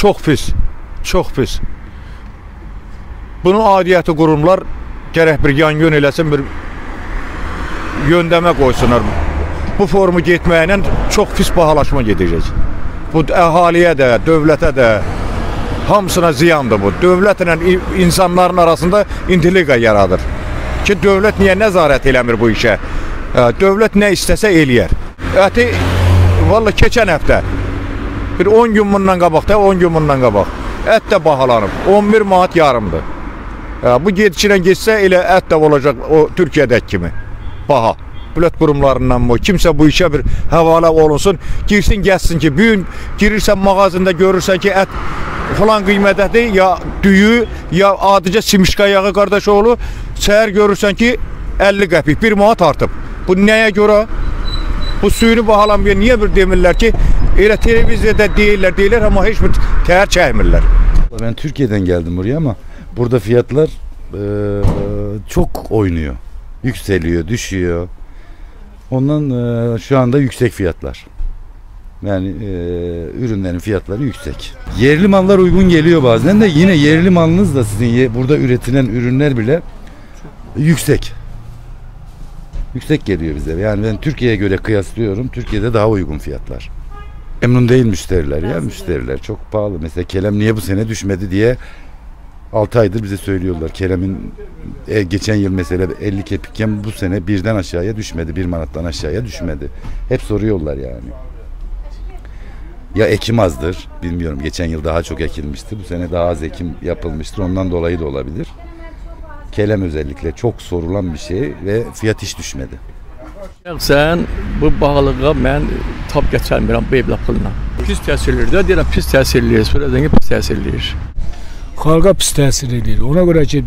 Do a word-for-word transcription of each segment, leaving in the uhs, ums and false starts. Çox pis, çox pis. Bunu adiyyəti qurumlar gərək bir yan-yön eləsin, bir yöndəmə qoysunlar. Bu formu getməklə çox pis bahalaşma gedəcək. Bu əhaliyə də, dövlətə də, hamısına ziyandır bu. Dövlətlə insanların arasında intiliqa yaradır. Ki dövlət niyə nəzarət eləmir bu işə? Dövlət nə istəsə eləyər. Əti, valla keçən həftə, bir on gün bundan qabaq da, on gün bundan qabaq. Ət də bahalanıb, on bir manat yarımdır. Bu gedişlə geçsə elə ət də olacaq o Türkiyədək kimi baha. Dövlət qurumlarından bu. Kimsə bu işə bir həvalə olunsun, girsin, gəlsin ki, bugün girirsən mağazında görürsən ki, ət falan qiymətədir, ya düyü, ya adicə simişka yağı qardaş oğlu, səhər görürsən ki, əlli qəpik, bir manat artıb. Bu nəyə görə? Bu suyunu bahalanmaya niyə bir demirlər ki, elə televiziyada deyirlər, deyirlər, amma heç bir təhər çəkmirlər. Ben Türkiye'den geldim buraya ama burada fiyatlar e, çok oynuyor. Yükseliyor, düşüyor. Ondan e, şu anda yüksek fiyatlar. Yani e, ürünlerin fiyatları yüksek. Yerli mallar uygun geliyor bazen de yine yerli malınız da sizin ye, burada üretilen ürünler bile yüksek. Yüksek geliyor bize. Yani ben Türkiye'ye göre kıyaslıyorum. Türkiye'de daha uygun fiyatlar. Memnun değil müşteriler ya. Müşteriler çok pahalı. Mesela Kerem niye bu sene düşmedi diye altı aydır bize söylüyorlar. Kerem'in e, geçen yıl mesela elli kepikken bu sene birden aşağıya düşmedi. Bir manattan aşağıya düşmedi. Hep soruyorlar yani. Ya ekim azdır. Bilmiyorum. Geçen yıl daha çok ekilmişti. Bu sene daha az ekim yapılmıştır. Ondan dolayı da olabilir. Kelem özellikle çok sorulan bir şey ve fiyat hiç düşmedi. Şəxsən bu bağlığa mən tab gətirmirəm bu evlə puluna. Pis təsirləyir də, deyirəm pis təsirləyir, sürədən ki pis təsirləyir. Xalqa pis təsir eləyir. Ona görə ki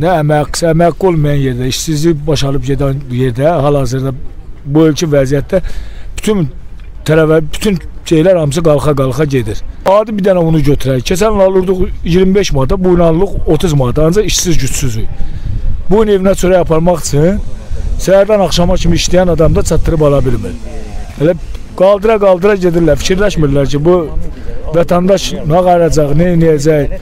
nə əmək, əmək olmayan yerdə, işsizlik baş alıb gedən yerdə, hal-hazırda bu ölkə vəziyyətdə bütün tərəvə, bütün şeylər hamısı qalxa-qalxa gedir. Adi bir dənə onu götürək. Keçən alırdıq iyirmi beş manata, bu gün alırıq otuz manata, ancaq işsiz gücsüzük. Bu gün evinə çörək aparmaq üçün səhərdən axşama kimi işləyən adam da çatdırıb ala bilmir. Elə qaldıra-qaldıra gedirlər, fikirləşmirlər ki, bu vətəndaş nə qaracaq, nə eləyəcək.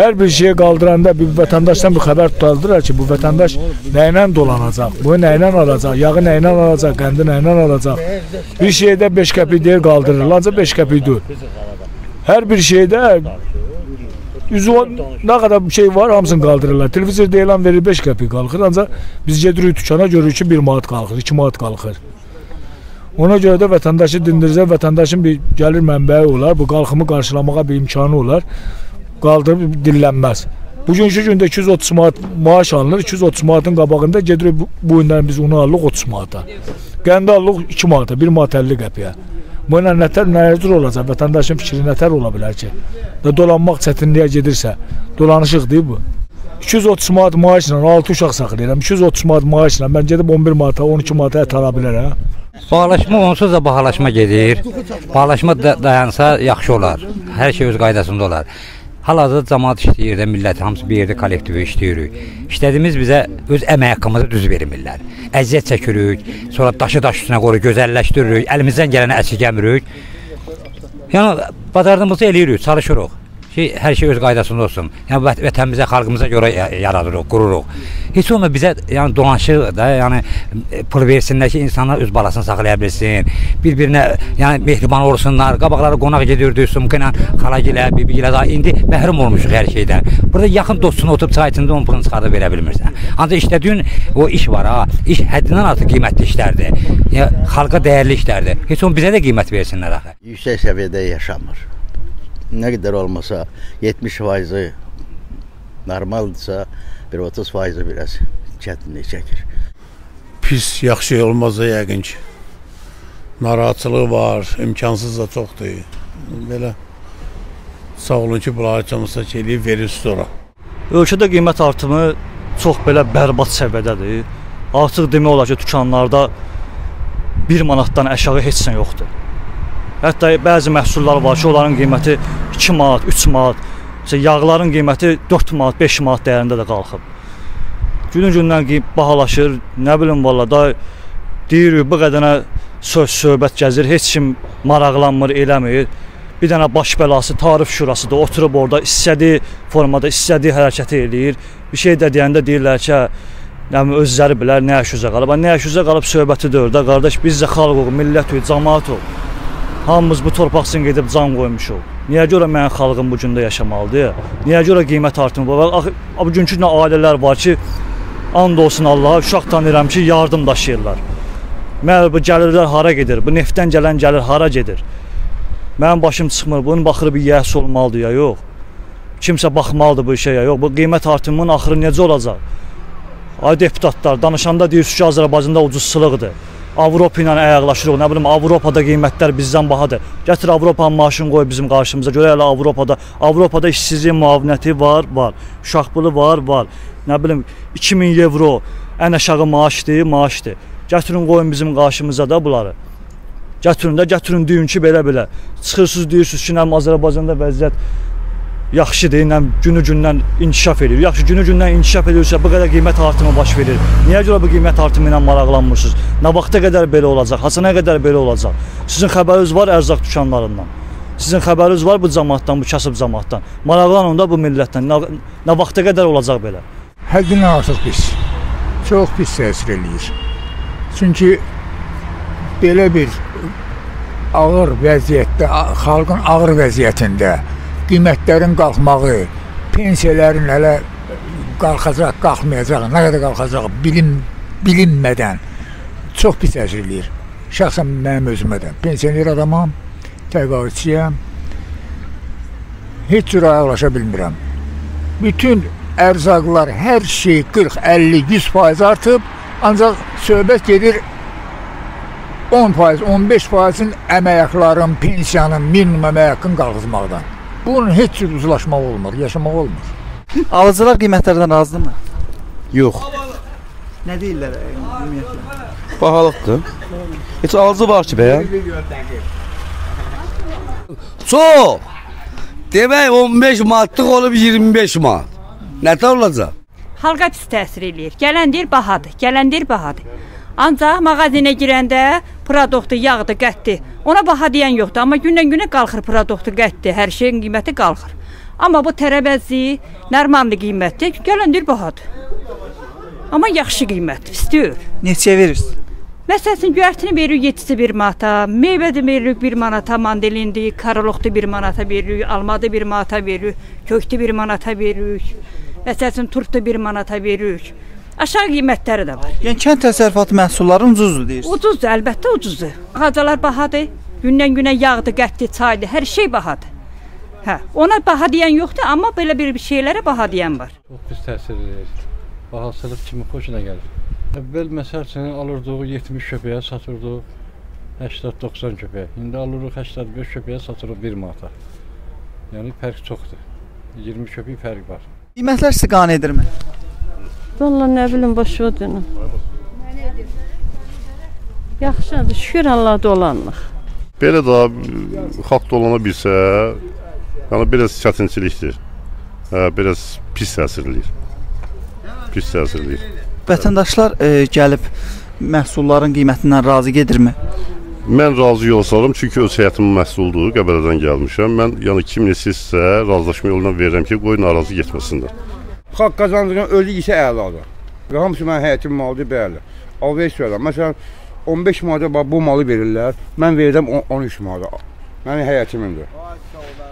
Hər bir şeyi qaldıranda bir vətəndaşdan bir xəbər tutardırlar ki, bu vətəndaş nə ilə dolanacaq, bu nə ilə alacaq, yağı nə ilə alacaq, qəndi nə ilə alacaq. Bir şeydə beş qəpik deyir qaldırırlar, ancaq beş qəpik deyil. Hər bir şeydə nə qədər bir şey var, hamısını qaldırırlar. Televizorda elan verir, beş qəpik qalxır, ancaq biz gedirik tükana, görürük ki, bir manat qalxır, iki manat qalxır. Ona görə də vətəndaşı dindirizə, vətəndaşın bir gəlir mənbəyi olar, bu qalxımı qarşılamağa bir imkanı olar, qaldırıb dillənməz. Bugünkü gündə iki yüz otuz manat maaş alınır, iki yüz otuz manatın qabağında gedirik bu gündən biz onu alıq otuz manata. Qəndi alıq iki manata, bir manat əlli qəpiyə. Bu ilə nətər nəyəcür olacaq, vətəndaşın fikri nətər ola bilər ki? Və dolanmaq çətinliyə gedirsə, dolanışıq deyil bu. iki yüz otuz manat maaşla, altı uşaq saxlayıram, iki yüz otuz manat maaşla mən gedib on bir manata, on iki manata ət ala bilərəm. Bahalaşma onsuz da bahalaşma gedir. Bahalaşma dayansa yaxşı olar, hər şey öz qaydasında olar. Hal-hazırda cəmaat işləyir də, millət hamısı bir yerdə kollektivi işləyirik. İşlədiyimiz bizə öz əmək haqqımızı düz vermirlər. Əziyyət çəkirik, sonra daşı daş üstünə qoyuruq, gözəlləşdiririk, əlimizdən gələni əsirgəmirik. Yəni, bazardığımızı eləyirik, çalışırıq ki, hər şey öz qaydasında olsun. Yəni, vətənimizə, xalqımıza görə yaradırıq, qururuq. Heç olma bizə yəni, dolanışıq da, yəni, pul versinlər ki, insanlar öz balasını saxlaya bilsin, bir-birinə yəni, mehriban olsunlar, qabaqları qonaq gedirdik, sumqıyla, xalagilə, bibigilə, daha indi məhrum olmuşuq hər şeydən. Burada yaxın dostuna oturub çay içində onun pulunu çıxarda verə bilmirsən. Ancaq işlədiyin o iş var, ha, iş həddindən artıq qiymətli işlərdir, yəni, xalqa dəyərli işlərdir. Heç olma bizə də qiymət versinlər axı. Yüksək səviyyədə yaşamır. Ne kadar olmasa yetmiş faizi normaldirsə, bir otuz faizi biraz çətinlik çəkir. Pis, yaxşı olmaz da yəqin ki. Narahatçılığı var, imkansız da çoxdur. Belə sağ olun ki, bunları canlısa eləyib verir sonra. Ölkədə qiymət artımı çox belə bərbat səviyyədədir. Artıq demək olar ki, dükanlarda bir manatdan aşağı heç nə yoxdur. Hətta bəzi məhsullar var ki, onların qiyməti iki manat, üç manat, yağların qiyməti dörd manat, beş manat dəyərində də qalxıb. Günün-gündən bahalaşır, nə bilim valla da deyirik, bu qədənə söz-söhbət gəzir, heç kim maraqlanmır, eləmir. bir dənə baş bəlası tarif şurasıdır, oturub orada istədiyi formada, istədiyi hərəkət eləyir. Bir şey də deyəndə deyirlər ki, özləri bilər, nə əşüzə qalıb. Nə əşüzə qalıb söhbəti də orada, qardaş, biz də xalqıq, millətük, cəmaatıq. Hamımız bu torpaqsın gedib can qoymuşuq. Niyə görə mənim xalqım bu gündə yaşamalıdır? Niyə görə qiymət artımı var? Bugünkü nə ailələr var ki, and olsun Allaha, uşaq tanıyıram ki, yardım daşıyırlar. Mənim bu gəlirlər hara gedir? Bu neftdən gələn gəlir hara gedir? Mənim başım çıxmır, bunun baxırı bir yəhs olmalıdır ya, yox. Kimsə baxmalıdır bu işə ya, yox. Bu qiymət artımının axırı necə olacaq? Ay deputatlar, danışanda deyirsiniz ki, Azərbaycanda ucuzçılıqdır. Avropa ilə əyaqlaşırıq, nə bilim, Avropada qiymətlər bizdən bahadır. Gətir Avropanın maaşını qoy bizim qarşımıza, görə elə Avropada. Avropada işsizlik müavinəti var, var. Uşaq pulu var, var. Nə bilim, iki min euro ən aşağı maaşdır, maaşdır. Gətirin, qoyun bizim qarşımıza da bunları. Gətirin də, gətirin deyin ki, belə-belə. Çıxırsınız, deyirsiniz ki, nəm Azərbaycanda vəziyyət yaxşıdır, nəm günü-gündən inkişaf edir. Yaxşı, günü-gündən inkişaf edirsə, bu qədər qiymət artımı baş verir. Niyə görə bu qiymət artımı ilə maraqlanmırsınız? Nə vaxta qədər belə olacaq, hasa nə qədər belə olacaq? Sizin xəbəriniz var ərzaq dükanlarından. Sizin xəbəriniz var bu cəmaatdan, bu kəsib cəmaatdan. Maraqlanın da bu millətdən. Nə vaxta qədər olacaq belə? Həddindən artıq pis. Çox pis təsir eləyir. Çünki belə bir ağır vəziyyətdə, xalqın ağır vəziyyətində qiymətlərin qalxmağı, pensiyələrin hələ qalxacaq, qalxmayacaq, nə qədər qalxacaq bilinmədən çox pis təsir eləyir. Şəxsən mənim özümə də. Pensiyoner adamam, təqaüdçüyəm, heç cür ayaqlaşa bilmirəm. Bütün ərzaqlar, hər şey qırx, əlli, yüz faiz artıb, ancaq söhbət gedir on faiz, on beş faizin əmək haqqlarının, pensiyanın, minimum əmək haqqını qalxızmaqdan. Bunun heç cür uzlaşmaq olmur, yaşamaq olmur. Alıcılar qiymətlərdən razıdır mı? Yox. Nə deyirlər ümumiyyətlə? Bahalıqdır. Heç alıcı var ki, bəyəm? Çox! Demək on beş mantlıq olub iyirmi beş manat. Nədən olacaq? Xalqa pis təsir eləyir. Gələn deyir bahadır, gələn deyir bahadır. Ancaq mağazinə girəndə produktı, yağdı, qətdi. Ona baha deyən yoxdur, amma gündən-günə qalxır produktı, qətdi. Hər şeyin qiyməti qalxır. Amma bu tərəvəzi, normal qiymətdir. Gələn deyir bahadır. Amma yaxşı qiymətdir, istəyir. Neçə verirsin? Məsələn, güərtini veririk yeddi bir manata, meyvədə veririk bir manata, mandelindi, karoluqda bir manata veririk, almada bir manata veririk, kökdə bir manata veririk, məsələn, turpda bir manata veririk. Aşağı qiymətləri də var. Yəni, kənd təsərrüfatı məhsulların ucuzdur deyirsiniz? Ucuzdur, əlbəttə ucuzdur. Ağacalar bahadır, gündən-günə yağdı, qətdi, çaydı, hər şey bahadır. Hə, ona baha deyən yoxdur, amma belə bir şeylərə baha deyən var. Çox pis təsir edir. Bahasılıq kimi xoşuna gəlir. Əvvəl, məsəl üçün, alırdıq yetmiş köpəyə, satırdıq səksən doxsan köpəyə. İndi alırıq səksən beş köpəyə, satırıq bir manata. Yəni, fərq çoxdur. iyirmi köpək fərq var. Qiymətlər sizi qane edirmi? Vallahi nə bilim, boş o dünüm. Yaxşıdır, şükür Allah dolanlıq. Belə daha xalq dolana bilsə, yəni biraz çətinçilikdir. Biraz pis təsirləyir. Pis təsirləyir. Vətəndaşlar gəlib məhsulların qiymətindən razı gedirmi? Mən razı olsam, çünki öz həyətimin məhsuldur, Qəbələdən gəlmişəm. Mən yəni kim nesizsə razılaşma yolundan verirəm ki, qoyun narazı getməsinlər. Xalq qazancının özü isə əladır. Hamısı mənim həyətim malıdır, bəli. Alveriş verirəm. Məsələn, on beş manata bu malı verirlər, mən verirəm on üç manata. Mənim həyətimimdir.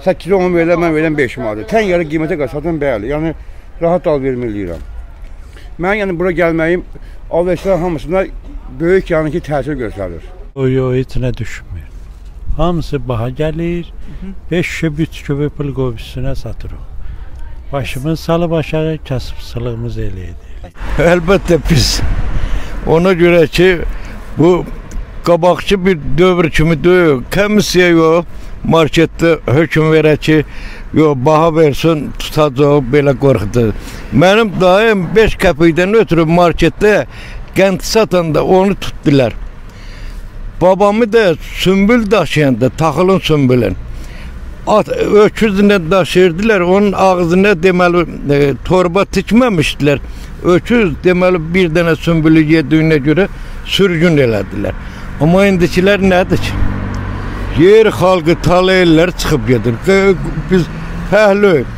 səkkiz on verirlər, mən verirəm beş manata. Tən yarı qiymətə qaçadım, bəli. Yəni, rahat alverim eləyirəm. Mən yəni bura gəlməyim, alverişlər hamısında böyük yəni ki, təsir göstərir. O, yo, heç nə düşmür. Hamısı baha gəlir, beş köpə, üç köpə pul qovuşuna satır o. Başımız salıb aşağı kəsibçılığımız eləyir. Əlbəttə pis. Ona görə ki, bu qabaqçı bir dövr kimi döyür. Komissiya yox, marketdə hökum verə ki, yox, baha versin, tutacaq, belə qorxudur. Mənim daim beş qəpikdən ötürü marketdə qənd satanda onu tutdular. Babamı da sümbül daşıyanda, taxılın sümbülün. Öküzünə daşırdılar, onun ağzına deməli torba tikməmişdilər. Öküz deməli bir dənə sümbülü yediyinə görə sürgün elədilər. Amma indikilər nədir ki? Yer halkı talaylar çıkıp yedin. Biz hehlü